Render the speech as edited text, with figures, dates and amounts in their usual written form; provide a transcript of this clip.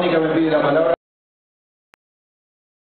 Mónica me pide la palabra.